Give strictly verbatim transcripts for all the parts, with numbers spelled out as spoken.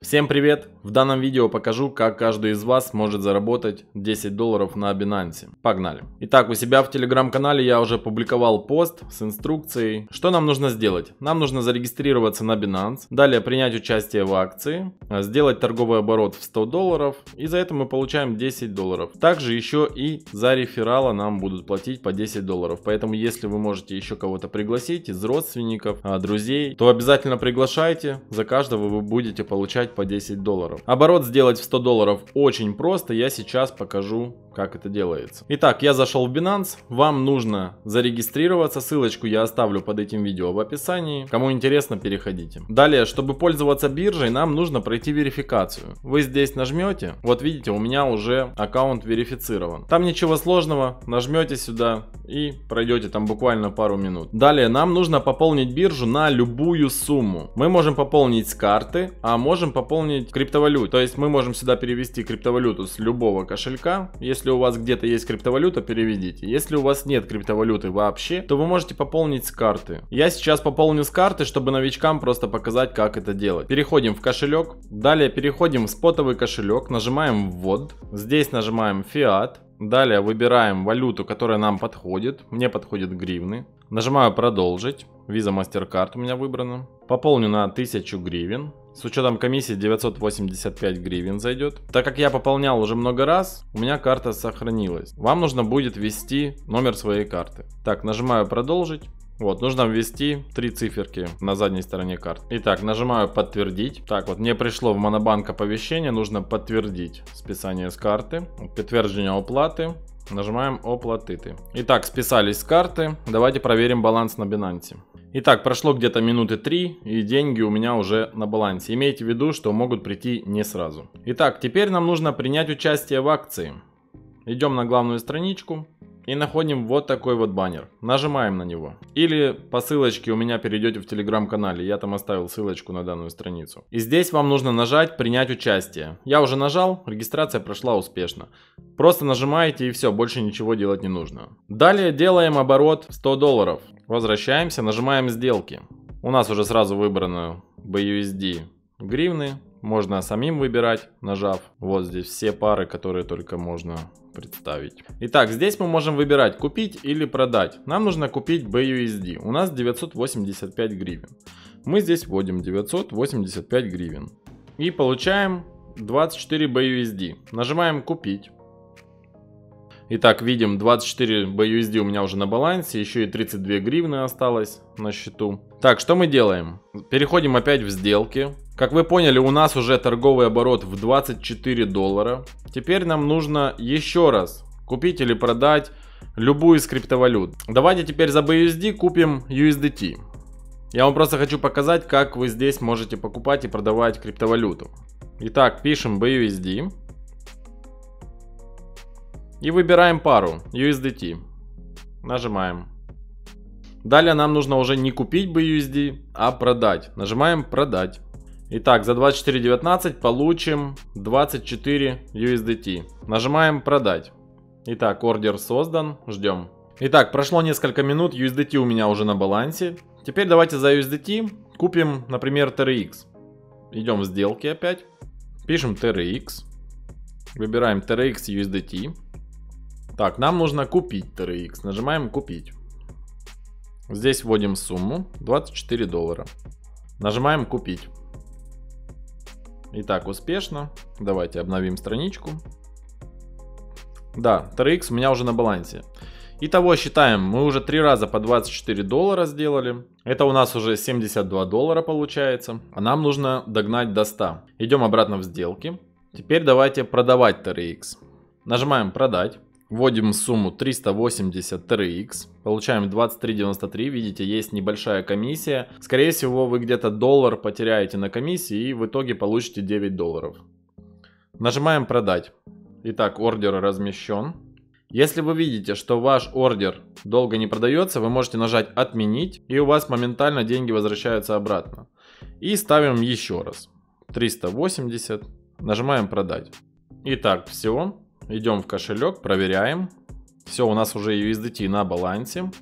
Всем привет! В данном видео покажу, как каждый из вас может заработать десять долларов на Binance. Погнали! Итак, у себя в телеграм-канале я уже публиковал пост с инструкцией, что нам нужно сделать. Нам нужно зарегистрироваться на Binance, далее принять участие в акции, сделать торговый оборот в сто долларов, и за это мы получаем десять долларов. Также еще и за реферала нам будут платить по десять долларов, поэтому если вы можете еще кого-то пригласить из родственников, друзей, то обязательно приглашайте, за каждого вы будете получать по десять долларов. Оборот сделать в сто долларов очень просто, я сейчас покажу, как это делается. Итак, я зашел в Binance, вам нужно зарегистрироваться, ссылочку я оставлю под этим видео в описании, кому интересно, переходите. Далее, чтобы пользоваться биржей, нам нужно пройти верификацию. Вы здесь нажмете, вот видите, у меня уже аккаунт верифицирован. Там ничего сложного, нажмете сюда и пройдете там буквально пару минут. Далее, нам нужно пополнить биржу на любую сумму. Мы можем пополнить с карты, а можем пополнить криптовалюту. То есть мы можем сюда перевести криптовалюту с любого кошелька. Если у вас где-то есть криптовалюта, переведите. Если у вас нет криптовалюты вообще, то вы можете пополнить с карты. Я сейчас пополню с карты, чтобы новичкам просто показать, как это делать. Переходим в кошелек. Далее переходим в спотовый кошелек. Нажимаем ввод. Здесь нажимаем фиат. Далее выбираем валюту, которая нам подходит. Мне подходят гривны. Нажимаю продолжить. Visa MasterCard у меня выбрана. Пополню на тысячу гривен. С учетом комиссии девятьсот восемьдесят пять гривен зайдет. Так как я пополнял уже много раз, у меня карта сохранилась. Вам нужно будет ввести номер своей карты. Так, нажимаю продолжить. Вот, нужно ввести три циферки на задней стороне карты. Итак, нажимаю подтвердить. Так, вот мне пришло в Монобанк оповещение, нужно подтвердить списание с карты. Подтверждение оплаты. Нажимаем оплатыты. Итак, списались с карты. Давайте проверим баланс на Binance. Итак, прошло где-то минуты три, и деньги у меня уже на балансе. Имейте в виду, что могут прийти не сразу. Итак, теперь нам нужно принять участие в акции. Идем на главную страничку и находим вот такой вот баннер. Нажимаем на него. Или по ссылочке у меня перейдете в телеграм-канале. Я там оставил ссылочку на данную страницу. И здесь вам нужно нажать «Принять участие». Я уже нажал, регистрация прошла успешно. Просто нажимаете и все, больше ничего делать не нужно. Далее делаем оборот сто долларов. Возвращаемся, нажимаем «Сделки». У нас уже сразу выбрано би ю эс ди гривны. Можно самим выбирать, нажав. Вот здесь все пары, которые только можно представить. Итак, здесь мы можем выбирать купить или продать. Нам нужно купить би ю эс ди. У нас девятьсот восемьдесят пять гривен. Мы здесь вводим девятьсот восемьдесят пять гривен. И получаем двадцать четыре би ю эс ди. Нажимаем купить. Итак, видим, двадцать четыре би ю эс ди у меня уже на балансе, еще и тридцать две гривны осталось на счету. Так, что мы делаем? Переходим опять в сделки. Как вы поняли, у нас уже торговый оборот в двадцать четыре доллара. Теперь нам нужно еще раз купить или продать любую из криптовалют. Давайте теперь за би ю эс ди купим ю эс ди ти. Я вам просто хочу показать, как вы здесь можете покупать и продавать криптовалюту. Итак, пишем би ю эс ди. И выбираем пару ю эс ди ти. Нажимаем. Далее нам нужно уже не купить би ю эс ди, а продать. Нажимаем продать. Итак, за двадцать четыре девятнадцать получим двадцать четыре ю эс ди ти. Нажимаем продать. Итак, ордер создан. Ждем. Итак, прошло несколько минут. ю эс ди ти у меня уже на балансе. Теперь давайте за ю эс ди ти купим, например, ти ар икс. Идем в сделки опять. Пишем ти ар икс. Выбираем ти ар икс ю эс ди ти. Так, нам нужно купить ти ар икс. Нажимаем купить. Здесь вводим сумму двадцать четыре доллара. Нажимаем купить. Итак, успешно. Давайте обновим страничку. Да, ти ар икс у меня уже на балансе. Итого считаем, мы уже три раза по двадцать четыре доллара сделали. Это у нас уже семьдесят два доллара получается. А нам нужно догнать до ста. Идем обратно в сделки. Теперь давайте продавать ти ар икс. Нажимаем продать. Вводим сумму триста восемьдесят ти ар икс, получаем двадцать три девяносто три, видите, есть небольшая комиссия. Скорее всего, вы где-то доллар потеряете на комиссии и в итоге получите девять долларов. Нажимаем продать. Итак, ордер размещен. Если вы видите, что ваш ордер долго не продается, вы можете нажать отменить, и у вас моментально деньги возвращаются обратно. И ставим еще раз. триста восемьдесят, нажимаем продать. Итак, все. Идем в кошелек, проверяем. Все, у нас уже ю эс ди ти на балансе.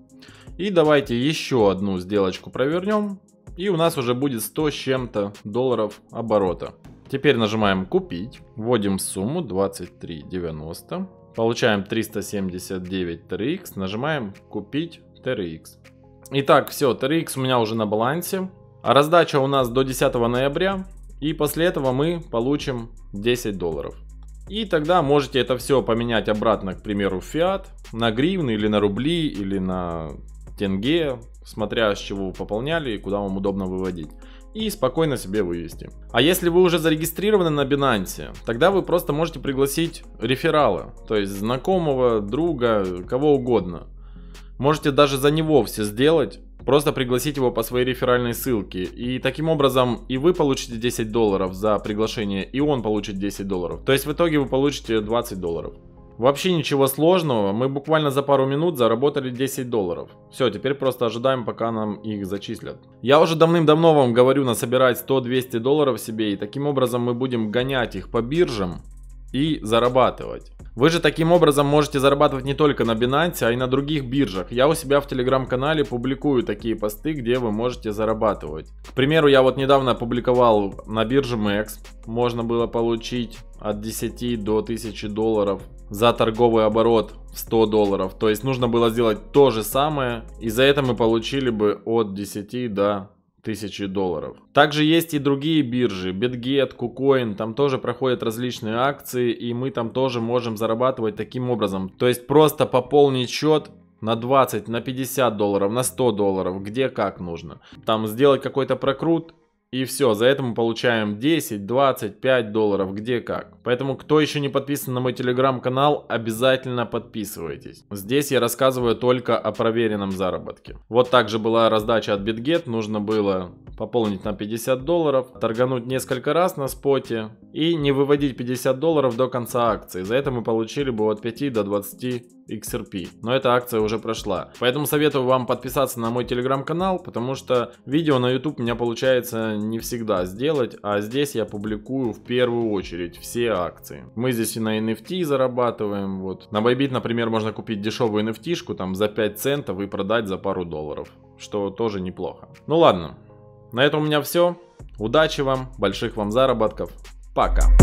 И давайте еще одну сделочку провернем. И у нас уже будет сто с чем-то долларов оборота. Теперь нажимаем купить, вводим сумму двадцать три девяносто, получаем триста семьдесят девять ти ар экс, нажимаем купить ти ар экс. Итак, все, ти ар экс у меня уже на балансе. А раздача у нас до десятого ноября, и после этого мы получим десять долларов. И тогда можете это все поменять обратно, к примеру, в фиат, на гривны или на рубли, или на тенге, смотря с чего вы пополняли и куда вам удобно выводить. И спокойно себе вывести. А если вы уже зарегистрированы на Binance, тогда вы просто можете пригласить реферала, то есть знакомого, друга, кого угодно. Можете даже за него все сделать, просто пригласить его по своей реферальной ссылке. И таким образом и вы получите десять долларов за приглашение, и он получит десять долларов. То есть в итоге вы получите двадцать долларов. Вообще ничего сложного, мы буквально за пару минут заработали десять долларов. Все, теперь просто ожидаем, пока нам их зачислят. Я уже давным-давно вам говорю, насобирать сто-двести долларов себе, и таким образом мы будем гонять их по биржам и зарабатывать. Вы же таким образом можете зарабатывать не только на Binance, а и на других биржах. Я у себя в телеграм-канале публикую такие посты, где вы можете зарабатывать. К примеру, я вот недавно опубликовал на бирже Max. Можно было получить от десяти до тысячи долларов за торговый оборот в сто долларов. То есть нужно было сделать то же самое, и за это мы получили бы от десяти до тысячи долларов. Также есть и другие биржи, BitGet, Kucoin, там тоже проходят различные акции, и мы там тоже можем зарабатывать таким образом. То есть просто пополнить счет на двадцать, на пятьдесят долларов, на сто долларов, где как нужно. Там сделать какой-то прокрут, и все, за это мы получаем десять, двадцать, пять долларов, где как. Поэтому, кто еще не подписан на мой телеграм-канал, обязательно подписывайтесь. Здесь я рассказываю только о проверенном заработке. Вот также была раздача от BitGet, нужно было пополнить на пятьдесят долларов, торгануть несколько раз на споте и не выводить пятьдесят долларов до конца акции. За это мы получили бы от пяти до двадцати икс ар пи. Но эта акция уже прошла. Поэтому советую вам подписаться на мой телеграм-канал, потому что видео на YouTube у меня получается не всегда сделать, а здесь я публикую в первую очередь все акции. Мы здесь и на эн эф ти зарабатываем. Вот. На Bybit, например, можно купить дешевую эн эф ти-шку там за пять центов и продать за пару долларов, что тоже неплохо. Ну ладно. На этом у меня все. Удачи вам, больших вам заработков. Пока.